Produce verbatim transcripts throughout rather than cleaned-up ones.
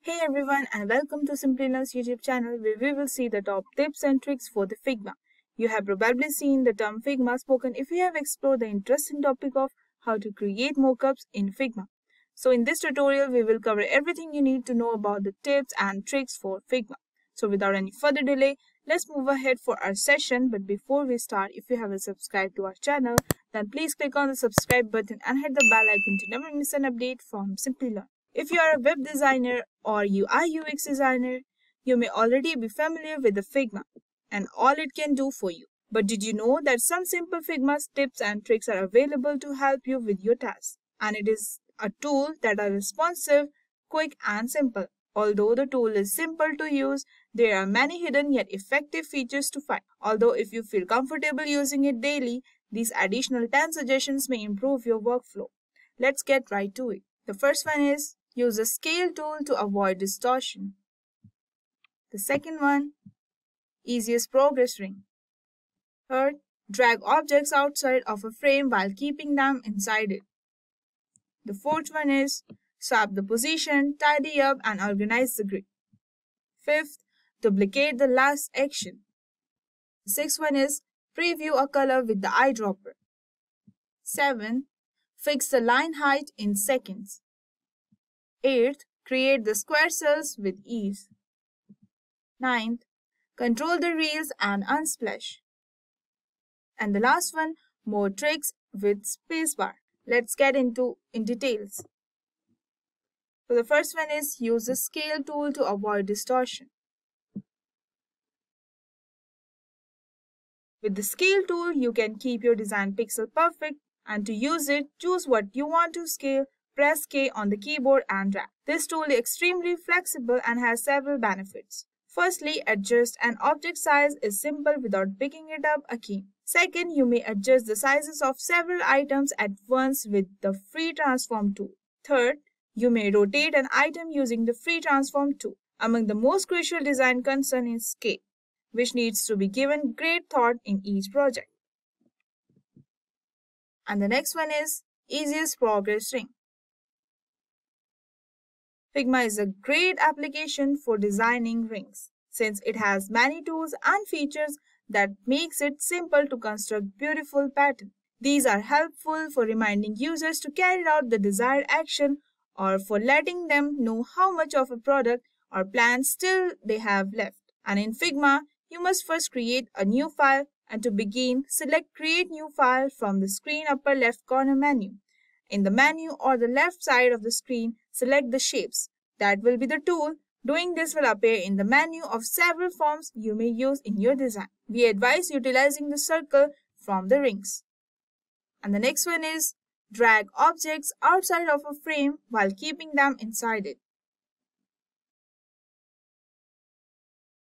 Hey everyone, and welcome to Simplilearn's YouTube channel, where we will see the top tips and tricks for the Figma. You have probably seen the term Figma spoken if you have explored the interesting topic of how to create mockups in Figma. So in this tutorial, we will cover everything you need to know about the tips and tricks for Figma. So without any further delay, let's move ahead for our session. But before we start, if you haven't subscribed to our channel, then please click on the subscribe button and hit the bell icon to never miss an update from Simplilearn. If you are a web designer or U I U X designer, you may already be familiar with the Figma and all it can do for you. But did you know that some simple Figma tips and tricks are available to help you with your tasks? And it is a tool that are responsive, quick and simple. Although the tool is simple to use, there are many hidden yet effective features to find. Although if you feel comfortable using it daily, these additional ten suggestions may improve your workflow. Let's get right to it. The first one is use a scale tool to avoid distortion. The second one, easiest progress ring. Third, drag objects outside of a frame while keeping them inside it. The fourth one is swap the position, tidy up and organize the grid. Fifth, duplicate the last action. The sixth one is preview a color with the eyedropper. Seven, fix the line height in seconds. eighth. Create the square cells with ease. ninth. Control the reels and Unsplash. And the last one, more tricks with spacebar. Let's get into in details. So the first one is use the scale tool to avoid distortion. With the scale tool, you can keep your design pixel perfect, and to use it, choose what you want to scale. Press K on the keyboard and drag. This tool is extremely flexible and has several benefits. Firstly, adjust an object size is simple without picking it up again. Second, you may adjust the sizes of several items at once with the Free Transform tool. Third, you may rotate an item using the Free Transform tool. Among the most crucial design concern is scale, which needs to be given great thought in each project. And the next one is easiest progress ring. Figma is a great application for designing rings, since it has many tools and features that makes it simple to construct beautiful patterns. These are helpful for reminding users to carry out the desired action or for letting them know how much of a product or plan still they have left. And in Figma, you must first create a new file, and to begin, select Create New File from the screen upper left corner menu. In the menu or the left side of the screen, select the shapes. That will be the tool. Doing this will appear in the menu of several forms you may use in your design. We advise utilizing the circle from the rings. And the next one is drag objects outside of a frame while keeping them inside it.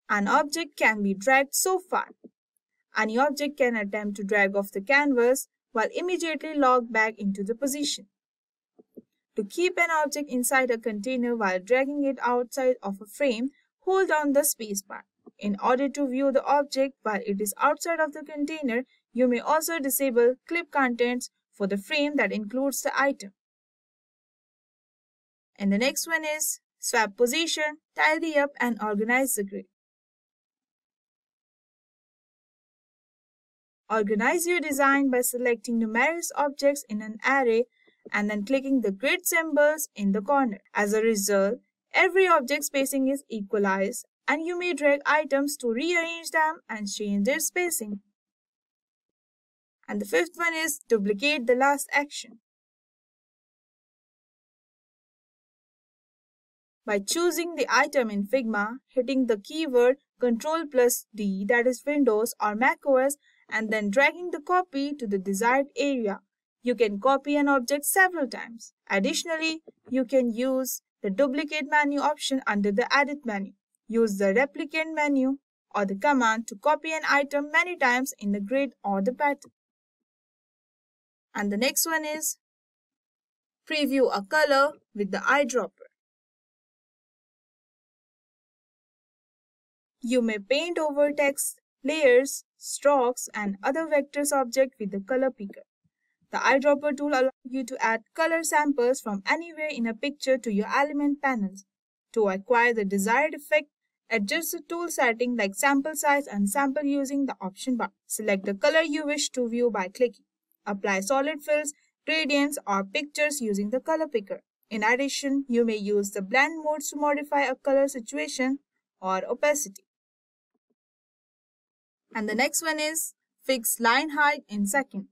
An object can be dragged so far. Any object can attempt to drag off the canvas while immediately logged back into the position. To keep an object inside a container while dragging it outside of a frame, hold down the spacebar. In order to view the object while it is outside of the container, you may also disable clip contents for the frame that includes the item. And the next one is swap position, tidy up and organize the grid. Organize your design by selecting numerous objects in an array and then clicking the grid symbols in the corner. As a result, every object spacing is equalized, and you may drag items to rearrange them and change their spacing. And the fifth one is duplicate the last action. By choosing the item in Figma, hitting the keyword control plus D, that is Windows or macOS, and then dragging the copy to the desired area. You can copy an object several times. Additionally, you can use the duplicate menu option under the edit menu. Use the replicate menu or the command to copy an item many times in the grid or the pattern. And the next one is preview a color with the eyedropper. You may paint over text, layers, strokes and other vectors object with the color picker. The eyedropper tool allows you to add color samples from anywhere in a picture to your element panels. To acquire the desired effect, adjust the tool setting like sample size and sample using the option bar. Select the color you wish to view by clicking. Apply solid fills, gradients or pictures using the color picker. In addition, you may use the blend modes to modify a color situation or opacity. And the next one is fix line height in second.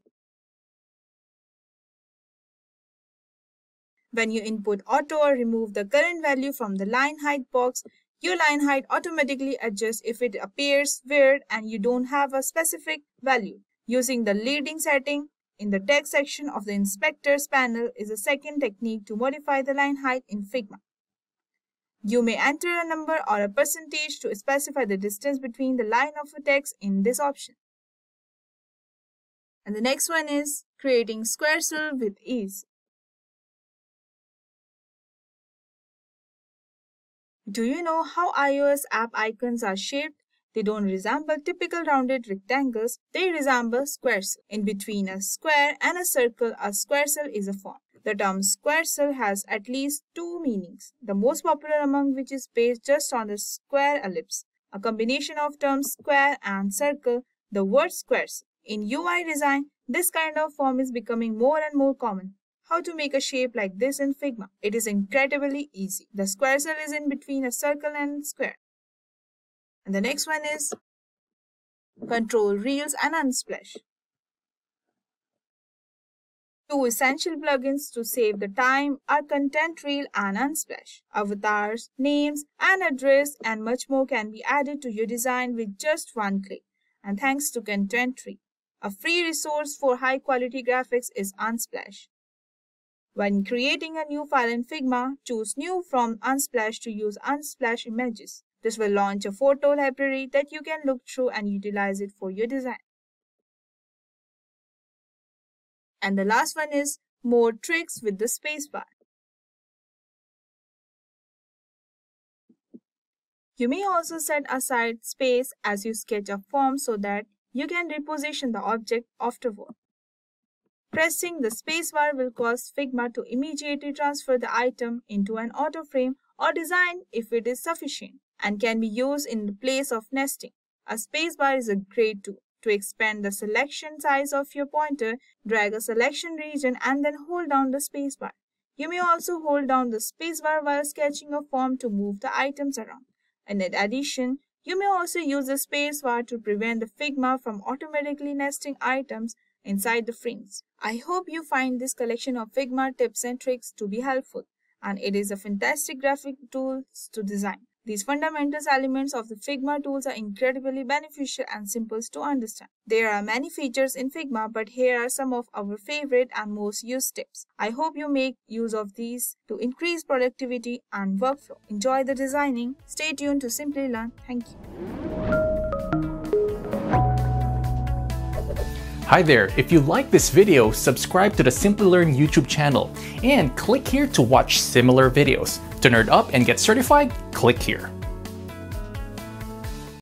When you input auto or remove the current value from the line height box, your line height automatically adjusts if it appears weird and you don't have a specific value. Using the leading setting in the text section of the inspectors panel is a second technique to modify the line height in Figma. You may enter a number or a percentage to specify the distance between the line of a text in this option. And the next one is creating square cell with ease. Do you know how iOS app icons are shaped? They don't resemble typical rounded rectangles. They resemble squares. In between a square and a circle, a square cell is a form. The term square cell has at least two meanings, the most popular among which is based just on the square ellipse, a combination of terms square and circle, the word squares. In U I design, this kind of form is becoming more and more common. How to make a shape like this in Figma? It is incredibly easy. The square cell is in between a circle and square. And the next one is control reels and Unsplash. Two essential plugins to save the time are Content Reel and Unsplash. Avatars, names, an address and much more can be added to your design with just one click. And thanks to Content Reel, a free resource for high quality graphics is Unsplash. When creating a new file in Figma, choose New from Unsplash to use Unsplash images. This will launch a photo library that you can look through and utilize it for your design. And the last one is more tricks with the spacebar. You may also set aside space as you sketch a form so that you can reposition the object afterward. Pressing the spacebar will cause Figma to immediately transfer the item into an auto frame or design if it is sufficient and can be used in the place of nesting. A spacebar is a great tool. To expand the selection size of your pointer, drag a selection region and then hold down the spacebar. You may also hold down the spacebar while sketching a form to move the items around. And in addition, you may also use the spacebar to prevent the Figma from automatically nesting items inside the frames. I hope you find this collection of Figma tips and tricks to be helpful, and it is a fantastic graphic tool to design. These fundamentals elements of the Figma tools are incredibly beneficial and simple to understand. There are many features in Figma, but here are some of our favorite and most used tips. I hope you make use of these to increase productivity and workflow. Enjoy the designing. Stay tuned to Simplilearn. Thank you. Hi there, if you like this video, subscribe to the Simplilearn YouTube channel and click here to watch similar videos. To nerd up and get certified, click here.